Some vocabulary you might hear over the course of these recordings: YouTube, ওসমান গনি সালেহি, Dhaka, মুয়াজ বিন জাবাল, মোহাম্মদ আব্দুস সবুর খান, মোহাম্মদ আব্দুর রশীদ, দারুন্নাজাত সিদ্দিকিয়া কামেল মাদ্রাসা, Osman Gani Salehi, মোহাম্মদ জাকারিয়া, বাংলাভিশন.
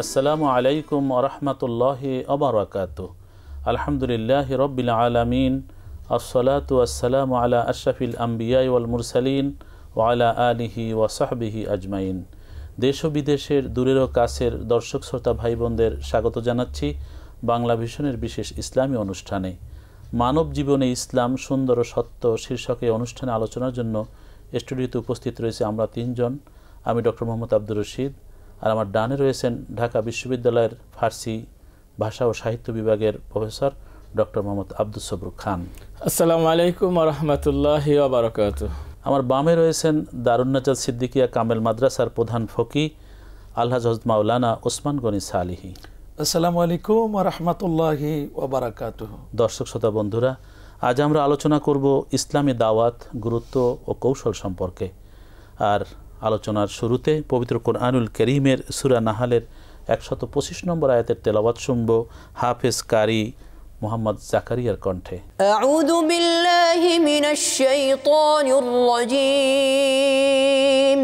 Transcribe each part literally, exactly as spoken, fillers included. अस्सलामु अलैकुम व रहमतुल्लाहि व बरकातुहू। अल्हम्दुलिल्लाहि रब्बिल आलमीन, अस्सलातु वस्सलामु अला अशरफिल अम्बियाई वल मुरसलीन व अला आलिहि व सहबिहि अजमाइन। देश ओ विदेशेर दूरेर ओ कासेर दर्शक श्रोता भाई बोनदेर स्वागत जानाच्छि बांगला भिशनेर विशेष इस्लामी अनुष्ठाने। मानव जीवने इस्लाम सुंदर ओ सत्य शीर्षक ए अनुष्ठाने आलोचनार जन्य स्टूडियोते उपस्थित रयेछि आमरा तीनजन। आमि डॉक्टर मोहम्मद आब्दुर रशीद और आमार डाने रयेछेन ढाका विश्वविद्यालयेर फार्सी भाषा और साहित्य विभागेर प्रफेसर डॉक्टर मोहम्मद आब्दुर सबुर खान। अस्सलामु अलैकुम व रहमतुल्लाहि व बाराकातुहू। आमार बामे रयेछेन दारुन्नाजात सिद्दिकिया कामेल माद्रासार प्रधान फकी आलहाज हजरत मौलाना ओसमान गनी सालेही। अस्सलामु अलैकुम व रहमतुल्लाहि व बाराकातुहू। दर्शक श्रोता बंधुरा, आज आमरा आलोचना करब इस्लामी दावात गुरुत्व और कौशल सम्पर्के। और आलोचनार शुरूते पवित्र कुरआनुल करीमेर सूरा नाहलेर एकशत पचिस नम्बर आयतेर तेलावत शुनबो हाफेज कारी मोहम्मद जाकारियार कण्ठे। आऊदु बिल्लाहि मिनाश शैतानिर रजीम,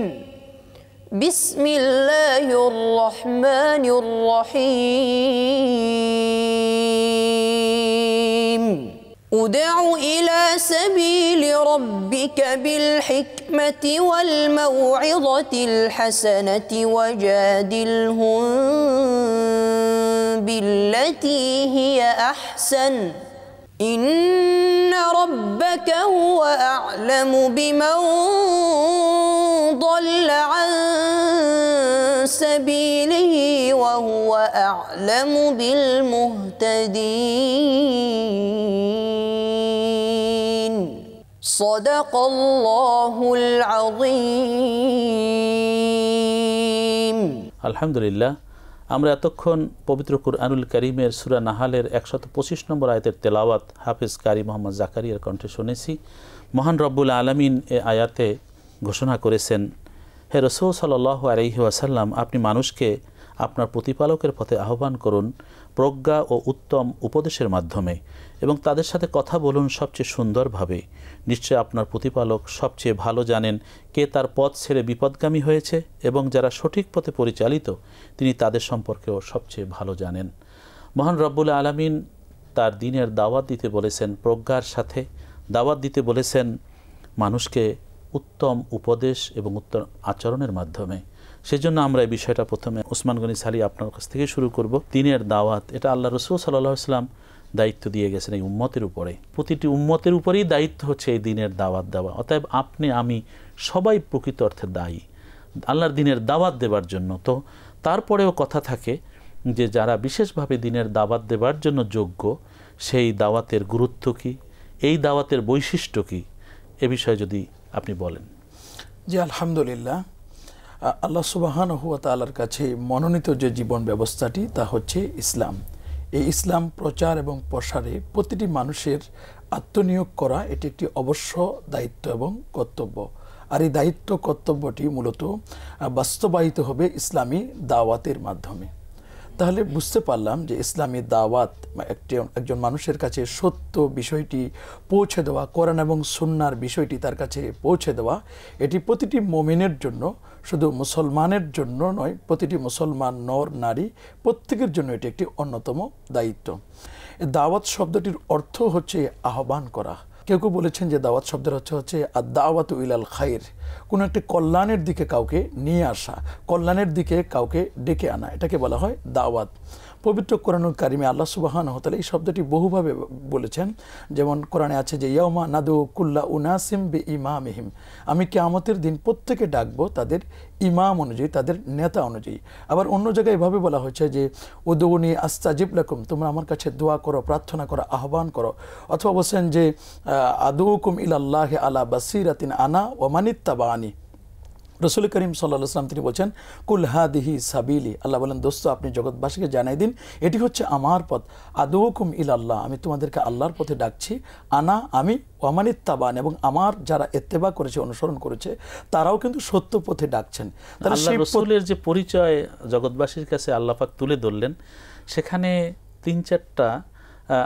बिस्मिल्लाहिर रहमानिर रहीम। ادع إلى سبيل ربك بالحكمة والموعظة الحسنة وجادلهم بالتي هي أحسن، إن ربك هو أعلم بمن ضل عن سبيله وهو أعلم بالمهتدين. صدق الله العظيم. الحمد لله আমরা এতক্ষণ পবিত্র কুরআনুল করিমের সূরা নাহালের একশত পঁচিশ নম্বর আয়াতের তেলাওয়াত হাফেজ কারি মোহাম্মদ জাকারিয়ার কণ্ঠে শুনেছি। মহান রব্বুল আলামিন এ আয়াতে ঘোষণা করেছেন, হে রাসূল সাল্লাল্লাহু আলাইহি ওয়াসাল্লাম, আপনি মানুষকে আপনার প্রতিপালকের পথে আহ্বান করুন প্রজ্ঞা ও উত্তম উপদেশের মাধ্যমে এবং তাদের সাথে কথা বলুন সবচেয়ে সুন্দরভাবে। নিশ্চয় আপনার প্রতিপালক সবচেয়ে ভালো জানেন কে তার পথ ছেড়ে বিপদগামী হয়েছে এবং যারা সঠিক পথে পরিচালিত তিনি তাদের সম্পর্কেও সবচেয়ে ভালো জানেন। মহান রব্বুল আলামিন তার দ্বীনের দাওয়াত দিতে বলেছেন, প্রজ্ঞার সাথে দাওয়াত দিতে বলেছেন মানুষকে উত্তম উপদেশ এবং উত্তম আচরণের মাধ্যমে। সেজন্য আমরা এই বিষয়টা প্রথমে ওসমান গনি সালেহি আপনার কাছ থেকে শুরু করব। দ্বীনের দাওয়াত এটা আল্লাহ রাসূল সাল্লাল্লাহু আলাইহি ওয়াসাল্লাম দায়িত্ব দিয়ে গেছেন এই উম্মতের উপরে। প্রতিটি উম্মতের উপরেই দায়িত্ব হচ্ছে এই দ্বীনের দাওয়াত দেওয়া। অতএব আপনি আমি সবাই প্রকৃত অর্থে দায়ী আল্লাহর দ্বীনের দাওয়াত দেওয়ার জন্য। তো তারপরেও কথা থাকে যে যারা বিশেষভাবে দ্বীনের দাওয়াত দেওয়ার জন্য যোগ্য সেই দাওয়াতের গুরুত্ব কি, এই দাওয়াতের বৈশিষ্ট্য কি, এ বিষয়ে যদি আপনি বলেন। জি আলহামদুলিল্লাহ, আল্লাহ সুবহানাহু ওয়া তাআলার কাছে মনোনীত যে জীবন ব্যবস্থাটি তা হচ্ছে ইসলাম। এই ইসলাম প্রচার এবং প্রসারে প্রতিটি মানুষের আত্মনিয়োগ করা এটি একটি অবশ্য দায়িত্ব এবং কর্তব্য। আর এই দায়িত্ব কর্তব্যটি মূলত বাস্তবায়িত হবে ইসলামী দাওয়াতের মাধ্যমে। তাহলে বুঝতে পারলাম যে ইসলামী দাওয়াত একটি একজন মানুষের কাছে সত্য বিষয়টি পৌঁছে দেওয়া, কোরআন এবং সুন্নাহর বিষয়টি তার কাছে পৌঁছে দেওয়া, এটি প্রতিটি মুমিনের জন্য, শুধু মুসলমানের জন্য নয়, প্রতিটি মুসলমান নর নারী প্রত্যেকের জন্য এটি একটি অন্যতম দায়িত্ব। দাওয়াত শব্দটির অর্থ হচ্ছে আহ্বান করা। কেউ কেউ বলেছেন যে দাওয়াত শব্দের অর্থ হচ্ছে আদ-দাওয়াতু ইলাল খাইর, কোনো একটি কল্যাণের দিকে কাউকে নিয়ে আসা, কল্যাণের দিকে কাউকে ডেকে আনা, এটাকে বলা হয় দাওয়াত। পবিত্র কোরআনুল কারিমে আল্লাহ সুবহানাহু ওয়া তাআলা এই শব্দটি বহুভাবে বলেছেন। যেমন কোরআনে আছে যে ইয়াউমা নাদু কুল্লা উনাসিম বিইমামিহিম, আমি কিয়ামতের দিন প্রত্যেকে ডাকবো তাদের ইমাম অনুযায়ী, তাদের নেতা অনুযায়ী। আবার অন্য জায়গায় এভাবে বলা হয়েছে যে উদউনি আস্তাজিব লাকুম, তোমরা আমার কাছে দোয়া করো, প্রার্থনা করো, আহ্বান করো। অথবা বলেন যে আদউকুম ইলাল্লাহি আলা বাসিরাতিন আনা ওয়া মানিত্তাবানি। रसूल करीम सल्लल्लाहु अलैहि वसल्लम बोलेন कुल हादिही साबिली, अल्लाह बोलेন दोस्तों अपनी जगतवासीকে জানাই দিন এটি হচ্ছে আমার পথ। আদউকুম ইলাল্লাহ, আমি তোমাদেরকে আল্লাহর পথে ডাকছি। আনা আমি, ওয়ামানিত তাবান, এবং আমার যারা ইত্তেবা করেছে, অনুসরণ করেছে, তারাও কিন্তু সত্য পথে ডাকছেন। তাহলে আল্লাহ রাসূলের যে পরিচয় জগতবাসীর কাছে আল্লাহ পাক তুলে ধরলেন সেখানে তিন চারটা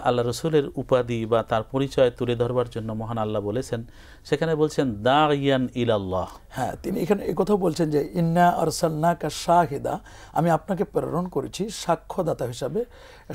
আল্লাহ রসুলের উপাধি বা তার পরিচয় তুলে ধরবার জন্য মহান আল্লাহ বলেছেন, সেখানে বলছেন দাগিয়ান ইলাল্লাহ। হ্যাঁ, তিনি এখানে এই কথা বলছেন যে ইন্না আরসালনাকা শাহিদা, আমি আপনাকে প্রেরণ করেছি সাক্ষ্যদাতা হিসাবে,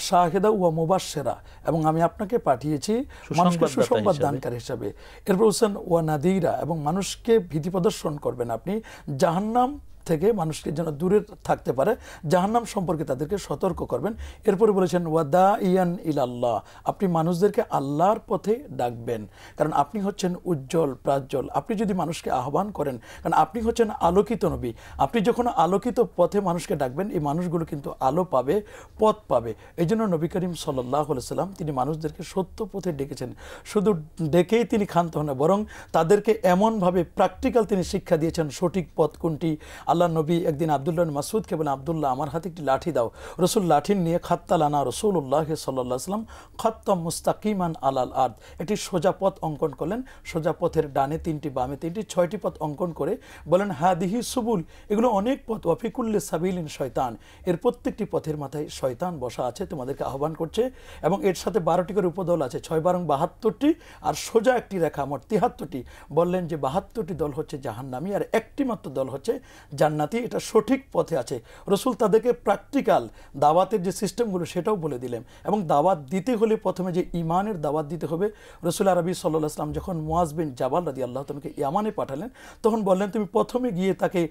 শাহিদা ওয়া মুবাশশিরা, এবং আমি আপনাকে পাঠিয়েছি মানুষকে সুসংবাদ দানকারী হিসাবে। এরপর বলছেন ওয়া নাদিরা, এবং মানুষকে ভীতি প্রদর্শন করবেন আপনি, জাহান্নাম থেকে মানুষকে যেন দূরে থাকতে পারে, জাহান্নাম সম্পর্কে তাদেরকে সতর্ক করবেন। এরপরে বলেছেন ওয়াদা ইয়ান ইলাল্লাহ, আপনি মানুষদেরকে আল্লাহর পথে ডাকবেন, কারণ আপনি হচ্ছেন উজ্জ্বল প্রাজ্জ্বল। আপনি যদি মানুষকে আহ্বান করেন, কারণ আপনি হচ্ছেন আলোকিত নবী, আপনি যখন আলোকিত পথে মানুষকে ডাকবেন এই মানুষগুলো কিন্তু আলো পাবে, পথ পাবে। এই জন্য নবী করিম সাল্লাল্লাহু আলাইহি সাল্লাম তিনি মানুষদেরকে সত্য পথে ডেকেছেন। শুধু ডেকেই তিনি ক্ষান্ত হন না, বরং তাদেরকে এমনভাবে প্র্যাকটিক্যাল তিনি শিক্ষা দিয়েছেন সঠিক পথ কোনটি। আল্লাহ নবী একদিন আব্দুল্লাহ মাসুদকে বলেন, আব্দুল্লাহ আমার হাতে একটি লাঠি দাও। রসুল লাঠি নিয়ে খাত্তালানা রসুল্লাহ সাল্লাহ সাল্লাম খত্তম মুস্তাকিমান আলাল আর্দ, একটি সোজা পথ অঙ্কন করলেন। সোজা পথের ডানে তিনটি, বামে তিনটি, ছয়টি পথ অঙ্কন করে বলেন হাদিহি সুবুল, এগুলো অনেক পথ। ওয়াফিকুল্লে সাবিলিন শয়তান, এর প্রত্যেকটি পথের মাথায় শয়তান বসা আছে, তোমাদেরকে আহ্বান করছে। এবং এর সাথে বারোটি করে উপদল আছে, ছয় বারং বাহাত্তরটি, আর সোজা একটি রেখা মোট তিহাত্তরটি। বললেন যে বাহাত্তরটি দল হচ্ছে জাহান্নামী, আর একটি মাত্র দল হচ্ছে জান্নাতি, এটা সঠিক পথে আছে। রসুল তাদেরকে প্র্যাকটিক্যাল দাওয়াতের যে সিস্টেমগুলো সেটাও বলে দিলেন। এবং দাওয়াত দিতে হলে প্রথমে যে ইমানের দাওয়াত দিতে হবে, রসুল আরবি সাল্লাহ আসলাম যখন মুয়াজ বিন জাবাল রাদিয়াল্লাহু তাআলাকে ইয়ামানে পাঠালেন তখন বললেন তুমি প্রথমে গিয়ে তাকে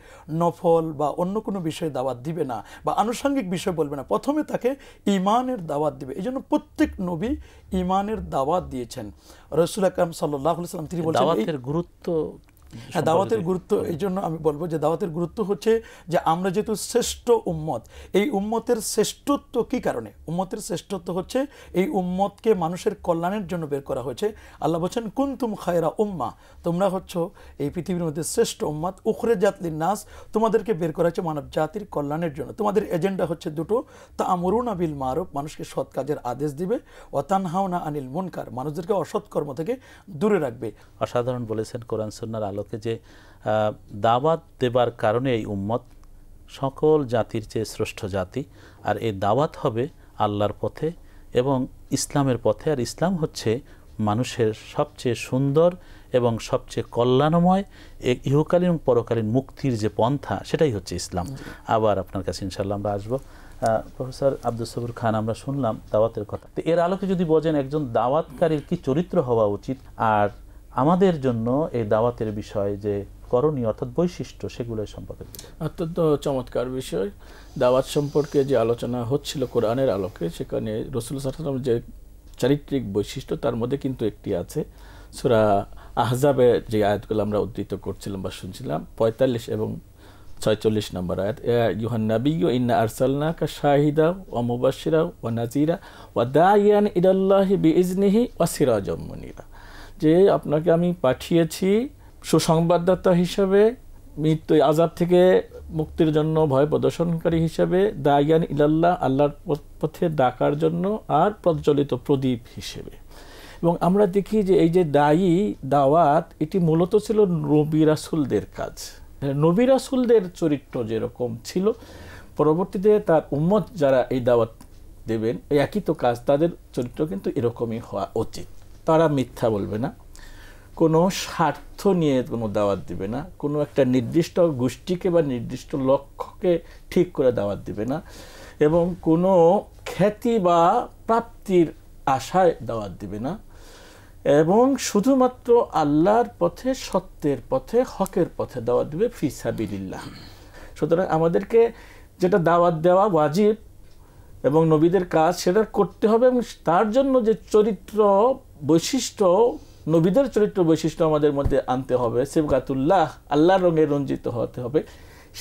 নফল বা অন্য কোনো বিষয়ে দাওয়াত দিবে না, বা আনুষঙ্গিক বিষয় বলবে না, প্রথমে তাকে ইমানের দাওয়াত দিবে। এই জন্য প্রত্যেক নবী ইমানের দাওয়াত দিয়েছেন। রসুল আকরাম সাল্লাল্লাহু আলাইহি সাল্লাম তিনি বলেছেন দাওয়াতের গুরুত্ব। হ্যাঁ, দাওয়াতের গুরুত্ব এই জন্য আমি বলবো যে দাওয়াতের গুরুত্ব হচ্ছে যে আমরা যেহেতু শ্রেষ্ঠ উম্মত, এই উম্মতের শ্রেষ্ঠত্ব কি কারণে? উম্মতের শ্রেষ্ঠত্ব হচ্ছে এই উম্মতকে মানুষের কল্যাণের জন্য বের করা হয়েছে। আল্লাহ বলছেন কুনতুম খায়রা উম্মা, তোমরা হচ্ছ এই পৃথিবীর মধ্যে শ্রেষ্ঠ উম্মত, উখরিজাত লিন্নাস, তোমাদেরকে বের করা হচ্ছে মানব জাতির কল্যাণের জন্য। তোমাদের এজেন্ডা হচ্ছে দুটো, তা'মুরুনা বিল মারুফ, মানুষকে সৎ কাজের আদেশ দিবে, ওয়া তানহাউনা আনিল মুনকার, মানুষদেরকে অসৎ কর্ম থেকে দূরে রাখবে। অসাধারণ বলেছেন কোরআন সুন্নাহর আলো যে দাওয়াত দেবার কারণে এই উম্মত সকল জাতির চেয়ে শ্রেষ্ঠ জাতি, আর এই দাওয়াত হবে আল্লাহর পথে এবং ইসলামের পথে। আর ইসলাম হচ্ছে মানুষের সবচেয়ে সুন্দর এবং সবচেয়ে কল্যাণময় ইহকালীন এবং পরকালীন মুক্তির যে পন্থা সেটাই হচ্ছে ইসলাম। আবার আপনার কাছে ইনশাল্লাহ আমরা আসবো। প্রফেসর আব্দুল সবুর খান, আমরা শুনলাম দাওয়াতের কথা, তো এর আলোকে যদি বোঝেন একজন দাওয়াতকারীর কি চরিত্র হওয়া উচিত, আর আমাদের জন্য এই দাওয়াতের বিষয় যে করণীয় অর্থাৎ বৈশিষ্ট্য সেগুলোর সম্পর্কে। অত্যন্ত চমৎকার বিষয়। দাওয়াত সম্পর্কে যে আলোচনা হচ্ছিল কোরআনের আলোকে, সেখানে রসুল সাল্লাল্লাহু আলাইহি ওয়াসাল্লাম যে চারিত্রিক বৈশিষ্ট্য তার মধ্যে কিন্তু একটি আছে সূরা আহজাবে যে আয়াতগুলো আমরা উদ্ধৃত করছিলাম বা শুনছিলাম, পঁয়তাল্লিশ এবং ছয়চল্লিশ নম্বর আয়াত, ইউহান নাবিয়্যু ইন্না আরসালনাকা শাহিদা ওয়া মুবাশশিরা ওয়া নাযীরা ওয়া দাঈয়ান ইলাল্লাহি বিইজনিহি ওয়া সিরাজাম মুনীরা, যে আপনাকে আমি পাঠিয়েছি সুসংবাদদাতা হিসাবে, মৃত্যু আযাব থেকে মুক্তির জন্য ভয় প্রদর্শনকারী হিসাবে, দাঈয়ান ইলাল্লাহ, আল্লাহর পথে ডাকার জন্য, আর প্রজ্বলিত প্রদীপ হিসেবে। এবং আমরা দেখি যে এই যে দায়ী দাওয়াত এটি মূলত ছিল নবী রাসূলদের কাজ। নবী রাসূলদের চরিত্র যেরকম ছিল, পরবর্তীতে তার উম্মত যারা এই দাওয়াত দেবেন এই একই তো কাজ, তাদের চরিত্র কিন্তু এরকমই হওয়া উচিত। তারা মিথ্যা বলবে না, কোনো স্বার্থ নিয়ে কোনো দাওয়াত দিবে না, কোনো একটা নির্দিষ্ট গোষ্ঠীকে বা নির্দিষ্ট লক্ষ্যকে ঠিক করে দাওয়াত দিবে না, এবং কোনো খ্যাতি বা প্রাপ্তির আশায় দাওয়াত দিবে না, এবং শুধুমাত্র আল্লাহর পথে, সত্যের পথে, হকের পথে দাওয়াত দিবে, ফি সাবিলিল্লাহ। সুতরাং আমাদেরকে যেটা দাওয়াত দেওয়া ওয়াজিব এবং নবীদের কাজ সেটা করতে হবে, এবং তার জন্য যে চরিত্র বৈশিষ্ট্য, নবীদের চরিত্র বৈশিষ্ট্য আমাদের মধ্যে আনতে হবে, সিবগাতুল্লাহ, আল্লাহর রঙে রঞ্জিত হতে হবে,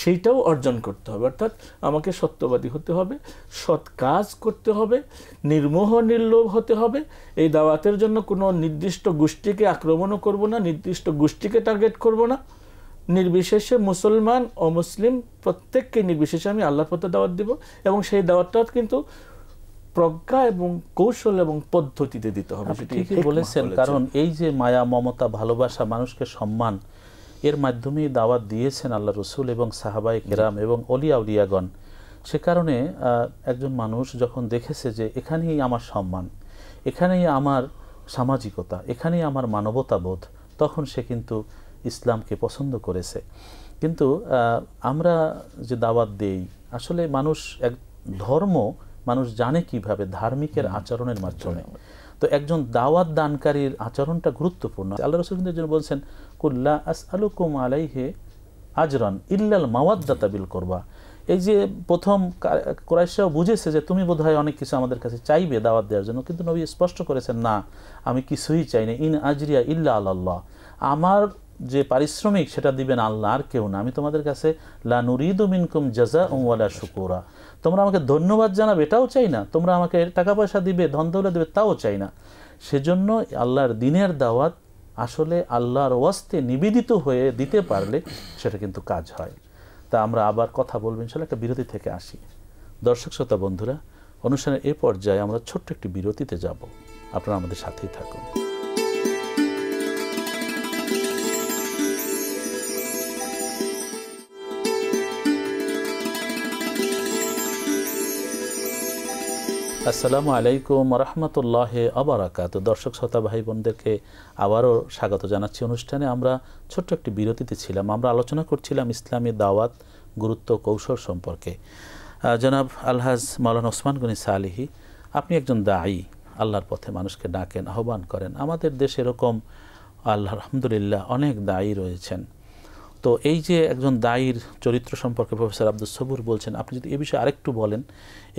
সেইটাও অর্জন করতে হবে। অর্থাৎ আমাকে সত্যবাদী হতে হবে, সৎ কাজ করতে হবে, নির্মোহ নির্লোভ হতে হবে। এই দাওয়াতের জন্য কোনো নির্দিষ্ট গোষ্ঠীকে আক্রমণও করব না, নির্দিষ্ট গোষ্ঠীকে টার্গেট করব না, নির্বিশেষে মুসলমান অমুসলিম প্রত্যেককে নির্বিশেষে আমি আল্লাহর পথে দাওয়াত দেব, এবং সেই দাওয়াতটা কিন্তু প্রজ্ঞা এবং কৌশল এবং পদ্ধতিতে দিতে হবে। ঠিকই বলেছেন, কারণ এই যে মায়া মমতা ভালোবাসা মানুষকে সম্মান, এর মাধ্যমে দাওয়াত দিয়েছেন আল্লাহ রসুল এবং সাহাবায়ে কেরাম এবং অলিয়া আউলিয়াগণ। সে কারণে একজন মানুষ যখন দেখেছে যে এখানেই আমার সম্মান, এখানেই আমার সামাজিকতা এখানেই আমার মানবতাবোধ তখন সে কিন্তু ইসলামকে পছন্দ করেছে কিন্তু আমরা যে দাওয়াত দেই আসলে মানুষ এক ধর্ম মানুষ জানে কিভাবে ধার্মিকের আচরণের মাধ্যমে তো একজন দাওয়াত দানকারীর আচরণটা গুরুত্বপূর্ণ আল্লাহর রাসূল কিন্তু যিনি বলেন কুল্লা আসআলুকুম আলাইহি আজরান ইল্লাল মাওয়াদাতা বিল কুরবা এই যে প্রথম কুরাইশরাও বুঝেছে যে তুমি বোধহয় অনেক কিছু আমাদের কাছে চাইবে দাওয়াত দেওয়ার জন্য কিন্তু নবী স্পষ্ট করেছেন না আমি কিছুই চাই না ইন আজরিয়া ইল্লা আলাল্লাহ আমার যে পারিশ্রমিক সেটা দিবেন আল্লাহ আর কেউ না আমি তোমাদের কাছে লা নুরিদু মিনকুম জাযাআন ওয়ালা শুকুরা তোমরা আমাকে ধন্যবাদ জানাবে এটাও চাই না তোমরা আমাকে টাকা পয়সা দিবে ধন দৌলত দিবে তাও চাই না সেজন্য আল্লাহর দ্বীনের দাওয়াত আসলে আল্লাহর ওয়াস্তে নিবেদিত হয়ে দিতে পারলে সেটা কিন্তু কাজ হয় তা আমরা আবার কথা বলবো ইনশাআল্লাহ একটা বিরতি থেকে আসি দর্শক শ্রোতা বন্ধুরা অনুষ্ঠানের এই পর্যায়ে আমরা ছোট্ট একটি বিরতিতে যাব আপনারা আমাদের সাথেই থাকুন আসসালামু আলাইকুম ওয়া রাহমাতুল্লাহি ওয়া বারাকাতুহু দর্শক শ্রোতা ভাই বোনদেরকে আবারও স্বাগত জানাচ্ছি অনুষ্ঠানে আমরা ছোট্ট একটি বিরতিতে ছিলাম আমরা আলোচনা করছিলাম ইসলামী দাওয়াত গুরুত্ব কৌশল সম্পর্কে জনাব আলহাজ মাওলানা ওসমান গনি সালেহি আপনি একজন দাঈ আল্লাহর পথে মানুষকে ডাকেন আহ্বান করেন আমাদের দেশে এরকম আলহামদুলিল্লাহ অনেক দাঈ রয়েছেন তো এই যে একজন দাঈর চরিত্র সম্পর্কে প্রফেসর আব্দুস সবুর বলছেন আপনি যদি এই বিষয়ে আরেকটু বলেন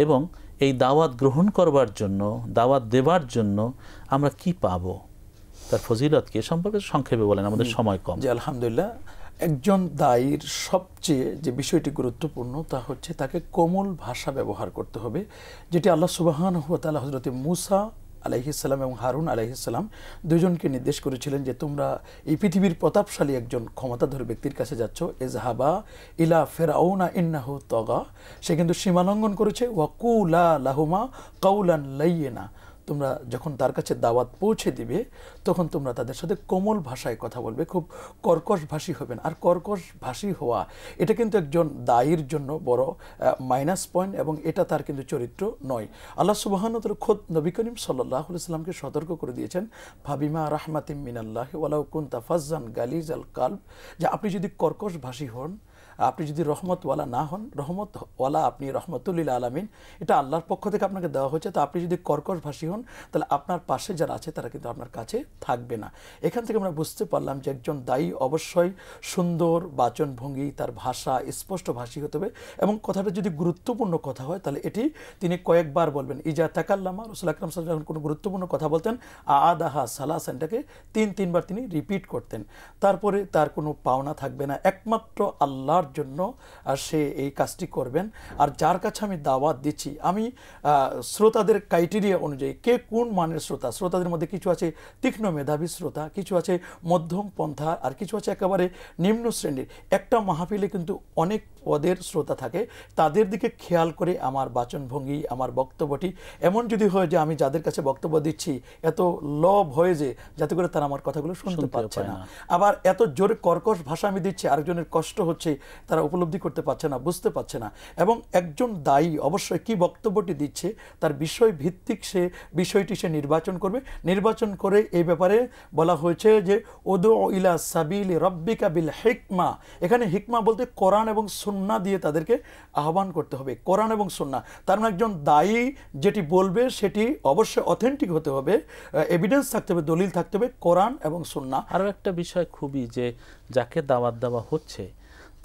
এবং এই দাওয়াত গ্রহণ করবার জন্য দাওয়াত দেবার জন্য আমরা কি পাবো তার ফজিলত কি সম্পর্কে সংক্ষেপে বলেন আমাদের সময় কম জি আলহামদুলিল্লাহ একজন দাঈর সবচেয়ে যে বিষয়টি গুরুত্বপূর্ণ তা হচ্ছে তাকে কোমল ভাষা ব্যবহার করতে হবে যেটি আল্লাহ সুবহানাহু ওয়া তাআলা হযরত মুসা আলাইহিস সালাম এবং হারুন আলাইহিস সালাম দুজনকে নির্দেশ করেছিলেন যে তোমরা এই পৃথিবীর প্রতাপশালী একজন ক্ষমতাধর ব্যক্তির কাছে যাচ্ছ ইজহাবা ইলা ফিরাউনা ইন্নাহু তাগা সে কিন্তু সীমা লঙ্ঘন করেছে ওয়াকুলা লাহুমা কাওলান লাইয়িনা তোমরা যখন তার কাছে দাওয়াত পৌঁছে দিবে তখন তোমরা তাদের সাথে কোমল ভাষায় কথা বলবে খুব কর্কশভাষী হবেন আর কর্কশভাষী হওয়া এটা কিন্তু একজন দাঈর জন্য বড় মাইনাস পয়েন্ট এবং এটা তার কিন্তু চরিত্র নয় আল্লাহ সুবহানাহু ওয়া তাআলা খোদ নবী করিম সাল্লাল্লাহু আলাইহি সাল্লামকে সতর্ক করে দিয়েছেন ফাবিমা রাহমাতিন মিনাল্লাহি ওয়া লাউ কুনতা ফাজ্জান গালিজাল কালব যে আপনি যদি কর্কশভাষী হন আপনি যদি রহমতওয়ালা না হন রহমতওয়ালা আপনি রহমাতুল লিল আলামিন এটা আল্লাহর পক্ষ থেকে আপনাকে দেওয়া হয়েছে তো আপনি যদি কর্কশভাষী হন তাহলে আপনার পাশে যারা আছে তারা কিন্তু আপনার কাছে থাকবে না এখান থেকে আমরা বুঝতে পারলাম যে একজন দায়ী অবশ্যই সুন্দর বাচনভঙ্গি তার ভাষা স্পষ্টভাষী হতে হবে এবং কথাটা যদি গুরুত্বপূর্ণ কথা হয় তাহলে এটি তিনি কয়েকবার বলবেন ইজা তাকাল্লামা রাসূল আকরাম সাল্লাল্লাহু আলাইহি ওয়াসাল্লাম যখন কোনো গুরুত্বপূর্ণ কথা বলতেন আদাহা সালাসানটাকে তিন তিনবার তিনি রিপিট করতেন তারপরে তার কোনো পাওনা থাকবে না একমাত্র আল্লাহর জন্য আর সে এই কাজটি করবেন আর যার কাছে আমি দাওয়াত দিচ্ছি আমি শ্রোতাদের ক্রাইটেরিয়া অনুযায়ী কে কোন মানের শ্রোতা শ্রোতাদের মধ্যে কিছু আছে তীক্ষ্ণ মেধাবী শ্রোতা কিছু আছে মধ্যম পন্থা আর কিছু আছে একেবারে নিম্ন শ্রেণীর একটা মাহফিলে কিন্তু অনেক পদের শ্রোতা থাকে তাদের দিকে খেয়াল করে আমার বাচনভঙ্গি আমার বক্তব্যটি এমন যদি হয় যে আমি যাদের কাছে বক্তব্য দিচ্ছি এত লোভ হয়ে যে যাতে করে তারা আমার কথাগুলো শুনতে পাচ্ছে না আবার এত জোরে কর্কশ ভাষা আমি দিচ্ছি আরেকজনের কষ্ট হচ্ছে তারা উপলব্ধি করতে পারছে না বুঝতে পারছে না এবং একজন দায়ী অবশ্যই কি বক্তব্যটি দিচ্ছে তার বিষয় ভিত্তিক সে বিষয়টি সে নির্বাচন করবে নির্বাচন করে এই ব্যাপারে বলা হয়েছে যে উদউ ইলা সাবিলি রাব্বিকা বিল হিকমা এখানে হিকমা বলতে কোরআন এবং সুন্নাহ দিয়ে তাদেরকে আহ্বান করতে হবে কোরআন এবং সুন্নাহ তার মানে একজন দায়ী যেটি বলবে সেটি অবশ্যই অথেন্টিক হতে হবে এভিডেন্স থাকতে হবে দলিল থাকতে হবে কোরআন এবং সুন্নাহ আরো একটা বিষয় খুবই যে যাকে দাওয়াত দেওয়া হচ্ছে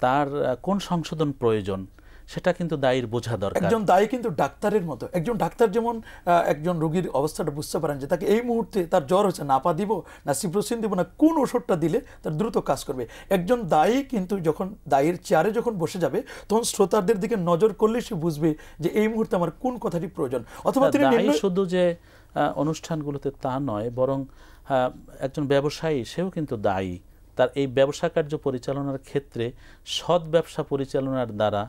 তার কোন সংশোধন প্রয়োজন সেটা কিন্তু দায়ীর বোঝা দরকার একজন দায়ী কিন্তু ডাক্তারের মতো একজন ডাক্তার যেমন একজন রোগীর অবস্থাটা বুঝতে পারেন যে তাকে এই মুহূর্তে তার জ্বর হচ্ছে নাপা দিব না সিপ্রোসিন দিব না কোন ওষুধটা দিলে তার দ্রুত কাজ করবে একজন দায়ী কিন্তু যখন দায়ীর চেয়ারে যখন বসে যাবে তখন শ্রোতাদের দিকে নজর করলে সে বুঝবে যে এই মুহূর্তে আমার কোন কথাটি প্রয়োজন অথবা তিনি শুধু যে অনুষ্ঠানগুলোতে তা নয় বরং একজন ব্যবসায়ী সেও কিন্তু দায়ী তার এই ব্যবসা কার্য পরিচালনার ক্ষেত্রে সৎ ব্যবসা পরিচালনার দ্বারা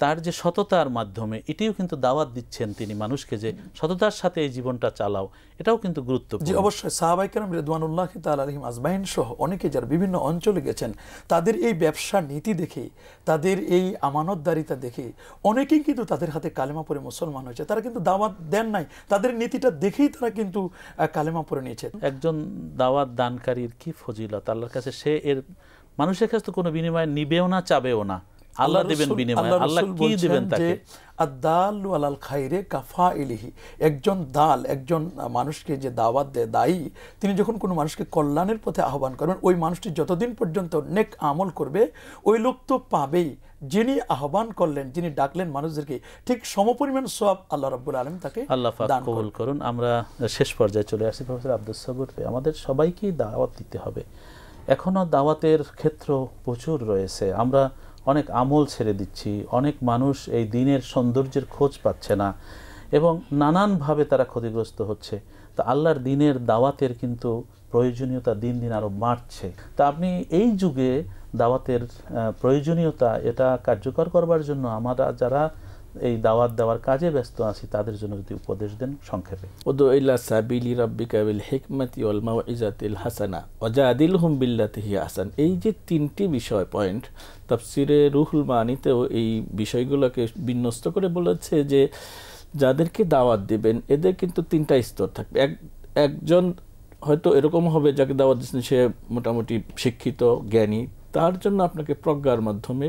तार जे सततार माध्यमे एटिও কিন্তু দাওয়াত দিচ্ছেন তিনি মানুষকে যে সততার সাথে এই জীবনটা চালাও এটাও কিন্তু গুরুত্বপূর্ণ। জি অবশ্যই সাহাবায়ে কেরাম রিদওয়ানুল্লাহ তাআলা আলাইহিম আজমাইন সহ অনেকে যারা বিভিন্ন অঞ্চলে গেছেন তাদের এই ব্যবসা নীতি দেখে তাদের এই আমানতদারিতা দেখে অনেকেই কিন্তু তাদের হাতে কালেমা পড়ে মুসলমান হয়েছে। তারা কিন্তু দাওয়াত দেন নাই, তাদের নীতিটা দেখেই তারা কিন্তু কালেমা পড়ে নিয়েছে। একজন দাওয়াত দানকারীর কি ফজিলত আল্লাহর কাছে সে এর মানুষের কাছে তো কোনো বিনিময় নিবেও না চাবেও না। আল্লাহ দিবেন বিনিময়, আল্লাহ কি দিবেন তাকে? আদালু আলাল খাইরে কাফাইলিহি, একজন দাল একজন মানুষকে যে দাওয়াত দেয় দায়ী তিনি যখন কোনো মানুষকে কল্যাণের পথে আহ্বান করবেন ওই মানুষটি যতদিন পর্যন্ত নেক আমল করবে ওই লোক তো পাবেই। যিনি আহ্বান করলেন যিনি ডাকলেন মানুষদেরকে ঠিক সমপরিমাণ সওয়াব আল্লাহ রাব্বুল আলামিন তাকে আল্লাহ পাক কবুল করুন। আমরা শেষ পর্যায়ে চলে আসি। প্রফেসর আব্দুস সবুর, আমাদের সবাইকেই দাওয়াত দিতে হবে, এখনো দাওয়াতের ক্ষেত্র প্রচুর রয়েছে। আমরা অনেক আমল ছেড়ে দিচ্ছি, অনেক মানুষ এই দিনের সৌন্দর্যের খোঁজ পাচ্ছে না এবং নানানভাবে তারা ক্ষতিগ্রস্ত হচ্ছে। তা আল্লাহর দিনের দাওয়াতের কিন্তু প্রয়োজনীয়তা দিন দিন আরও বাড়ছে। তা আপনি এই যুগে দাওয়াতের প্রয়োজনীয়তা এটা কার্যকর করবার জন্য আমরা যারা এই দাওয়াত দেওয়ার কাজে ব্যস্ত আছি তাদের জন্য যদি উপদেশ দেন সংক্ষেপে। উদু ইলা সাবিলি রাব্বিকা বিল হিকমাতি ওয়াল মাউইজাতিল হাসানা ওয়াজাদিলহুম বিল্লাতি হিয়া আহসান, এই যে তিনটি বিষয় পয়েন্ট তাফসিরে রুহুল মানিতেও এই বিষয়গুলোকে বিন্যস্ত করে বলেছে যে যাদেরকে দাওয়াত দেবেন এদের কিন্তু তিনটা স্তর থাকবে। এক একজন হয়তো এরকম হবে যাকে দাওয়াত দিচ্ছেন সে মোটামুটি শিক্ষিত জ্ঞানী, তার জন্য আপনাকে প্রজ্ঞার মাধ্যমে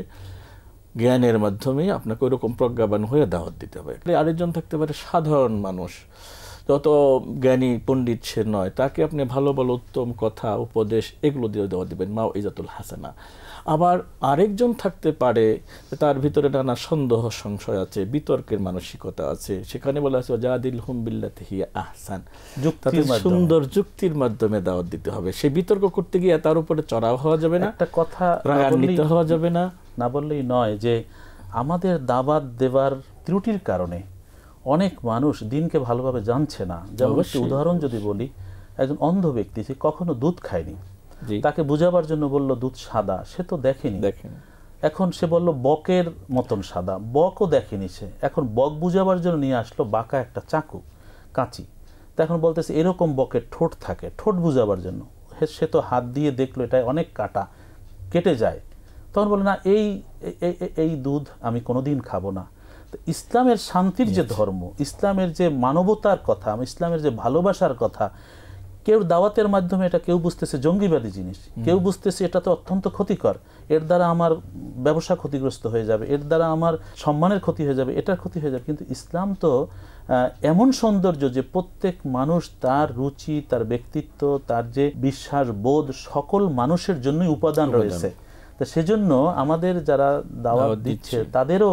জ্ঞানের মাধ্যমে আপনাকে ওইরকম প্রজ্ঞাবান হয়ে দাওয়াত দিতে হবে। আরেকজন থাকতে পারে সাধারণ মানুষ, যত জ্ঞানী পণ্ডিত সে নয়, তাকে আপনি ভালো ভালো উত্তম কথা উপদেশ এগুলো দিয়ে দাওয়াত দেবেন মাও ইজাতুল হাসানা। আবার আরেকজন থাকতে পারে তার ভিতরে নানা সন্দেহ সংশয় আছে, বিতর্কের মানসিকতা আছে, সেখানে বলা আছে জাদিল হুম বিল্লাতি হিয়া আহসান, যুক্তির সুন্দর যুক্তির মাধ্যমে দাওয়াত দিতে হবে। সে বিতর্ক করতে গিয়ে তার উপরে চড়াও হওয়া যাবে না, একটা কথা রাগান্বিত হওয়া যাবে না। না বললেই নয় যে আমাদের দাওয়াত দেওয়ার ত্রুটির কারণে অনেক মানুষ দিনকে ভালোভাবে জানছে না। যেমন একটি উদাহরণ যদি বলি, একজন অন্ধ ব্যক্তি সে কখনো দুধ খায়নি, তাকে বোঝাবার জন্য বলল দুধ সাদা, সে তো দেখেনি। এখন সে বলল বকের মতন সাদা, বকও দেখেনি সে। এখন বক বোঝাবার জন্য নিয়ে আসলো বাঁকা একটা চাকু কাঁচি, তা এখন বলতেছে এরকম বকের ঠোঁট থাকে, ঠোঁট বোঝাবার জন্য। সে তো হাত দিয়ে দেখলো এটাই অনেক কাটা কেটে যায়, তখন বলে না এই এই দুধ আমি কোনোদিন খাবো না। ইসলামের শান্তির যে ধর্ম, ইসলামের যে মানবতার কথা, ইসলামের যে ভালোবাসার কথা, কেউ দাওয়াতের মাধ্যমে এটা কেউ বুঝতেছে জঙ্গিবাদী জিনিস, কেউ বুঝতেছে এটা তো অত্যন্ত ক্ষতিকর, এর দ্বারা আমার ব্যবসা ক্ষতিগ্রস্ত হয়ে যাবে, এর দ্বারা আমার সম্মানের ক্ষতি হয়ে যাবে, এটার ক্ষতি হয়ে যাবে। কিন্তু ইসলাম তো এমন সৌন্দর্য যে প্রত্যেক মানুষ তার রুচি তার ব্যক্তিত্ব তার যে বিশ্বাস বোধ সকল মানুষের জন্যই উপাদান রয়েছে। তো সেজন্য আমাদের যারা দাওয়াত দিচ্ছে তাদেরও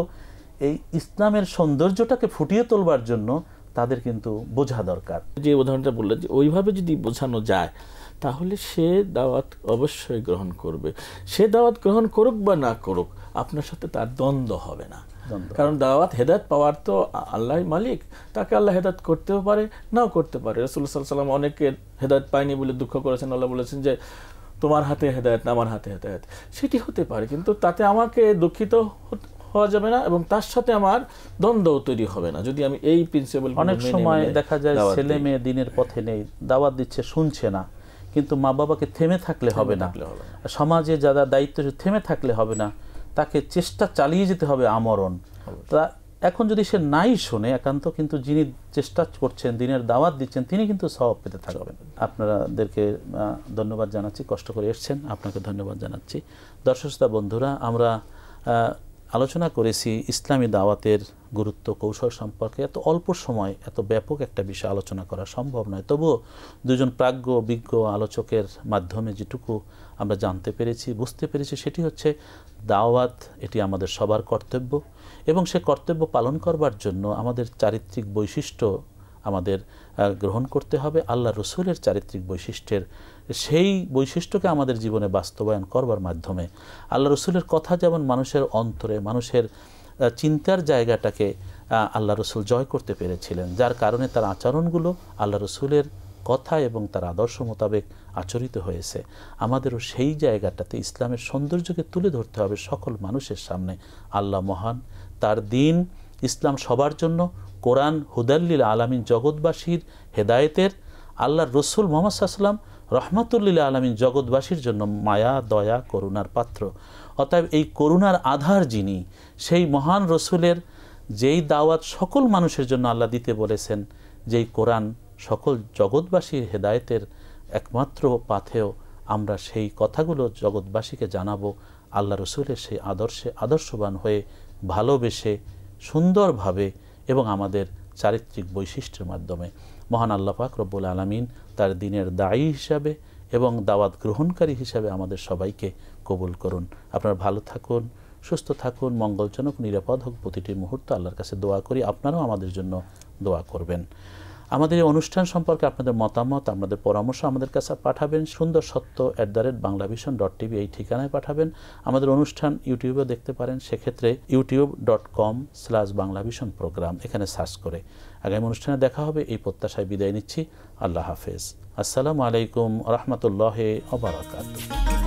এই ইসলামের সৌন্দর্যটাকে ফুটিয়ে তোলবার জন্য তাদের কিন্তু বোঝা দরকার। যে উদাহরণটা বললেন যে ওইভাবে যদি বোঝানো যায় তাহলে সে দাওয়াত অবশ্যই গ্রহণ করবে। সে দাওয়াত গ্রহণ করুক বা না করুক আপনার সাথে তার দ্বন্দ্ব হবে না, কারণ দাওয়াত হেদায়েত পাওয়ার তো আল্লাহই মালিক, তাকে আল্লাহ হেদায়েত করতেও পারে নাও করতে পারে। রাসূলুল্লাহ সাল্লাল্লাহু আলাইহি ওয়াসাল্লাম অনেকে হেদায়েত পায়নি বলে দুঃখ করেছেন, আল্লাহ বলেছেন যে তোমার হাতে হেদায়েত না আমার হাতে হেদায়েত। সেটি হতে পারে কিন্তু তাতে আমাকে দুঃখিত হওয়া যাবে না এবং তার সাথে আমার দ্বন্দ্ব তৈরি হবে না যদি আমি এই প্রিন্সিপাল। অনেক সময় দেখা যায় ছেলে মেয়ে দিনের পথে নেই, দাওয়াত দিচ্ছে শুনছে না, কিন্তু মা বাবাকে থেমে থাকলে হবে না, সমাজে যারা দায়িত্বশীল থেমে থাকলে হবে না, তাকে চেষ্টা চালিয়ে যেতে হবে আমরণ। তা এখন যদি সে নাই শোনে একান্ত, কিন্তু যিনি চেষ্টা করছেন দিনের দাওয়াত দিচ্ছেন তিনি কিন্তু সওয়াব পেতে থাকবেন। আপনাদেরকে ধন্যবাদ জানাচ্ছি, কষ্ট করে এসেছেন আপনাকে ধন্যবাদ জানাচ্ছি। দর্শক শ্রোতা বন্ধুরা, আমরা আলোচনা করেছি ইসলামী দাওয়াতের গুরুত্ব কৌশল সম্পর্কে। এত অল্প সময় এত ব্যাপক একটা বিষয় আলোচনা করা সম্ভব নয়, তবুও দুজন প্রাজ্ঞ বিজ্ঞ আলোচকের মাধ্যমে যেটুকু আমরা জানতে পেরেছি বুঝতে পেরেছি সেটি হচ্ছে দাওয়াত এটি আমাদের সবার কর্তব্য এবং সে কর্তব্য পালন করবার জন্য আমাদের চারিত্রিক বৈশিষ্ট্য আমাদের গ্রহণ করতে হবে। আল্লাহ রসুলের চারিত্রিক বৈশিষ্ট্যের সেই বৈশিষ্ট্যকে আমাদের জীবনে বাস্তবায়ন করবার মাধ্যমে আল্লাহ রসুলের কথা যেমন মানুষের অন্তরে মানুষের চিন্তার জায়গাটাকে আল্লাহ রসুল জয় করতে পেরেছিলেন, যার কারণে তার আচরণগুলো আল্লাহ রসুলের কথা এবং তার আদর্শ মোতাবেক আচরিত হয়েছে আমাদেরও সেই জায়গাটাতে ইসলামের সৌন্দর্যকে তুলে ধরতে হবে সকল মানুষের সামনে আল্লাহ মহান তার দিন ইসলাম সবার জন্য কোরআন হুদাল লিল আলামিন জগৎবাসীর হেদায়েতের আল্লাহর রাসূল মুহাম্মদ সাল্লাল্লাহু আলাইহি ওয়াসাল্লাম রহমাতুল লিল আলামিন জগৎবাসীর জন্য মায়া দয়া করুণার পাত্র অতএব এই করুণার আধার যিনি সেই মহান রাসূলের যেই দাওয়াত সকল মানুষের জন্য আল্লাহ দিতে বলেছেন যেই কোরআন সকল জগৎবাসীর হেদায়েতের একমাত্র পাথেয় আমরা সেই কথাগুলো জগৎবাসীকে জানাবো আল্লাহ রাসূলের সেই আদর্শে আদর্শবান হয়ে ভালোবেসে সুন্দরভাবে এবং আমাদের চারিত্রিক বৈশিষ্ট্যের মাধ্যমে মহান আল্লাহ পাক রব্বুল আলামিন তার দ্বীনের দাঈ হিসাবে এবং দাওয়াত গ্রহণকারী হিসাবে আমাদের সবাইকে কবুল করুন আপনারা ভালো থাকুন সুস্থ থাকুন মঙ্গলজনক নিরাপদ হোক প্রতিটি মুহূর্ত আল্লাহর কাছে দোয়া করি আপনারাও আমাদের জন্য দোয়া করবেন আমাদের অনুষ্ঠান সম্পর্কে আপনাদের মতামত আপনাদের পরামর্শ আমাদের কাছে পাঠাবেন সুন্দর সত্য at the rate বাংলাভিশন dot TV এই ঠিকানায় পাঠাবেন আমাদের অনুষ্ঠান ইউটিউবে দেখতে পারেন সেক্ষেত্রে YouTube dot com slash বাংলাভিশন program এখানে সার্চ করে আগামী অনুষ্ঠানে দেখা হবে এই প্রত্যাশায় বিদায় নিচ্ছি আল্লাহ হাফেজ আসসালামু আলাইকুম রহমতুল্লাহ ওয়া বারাকাতুহু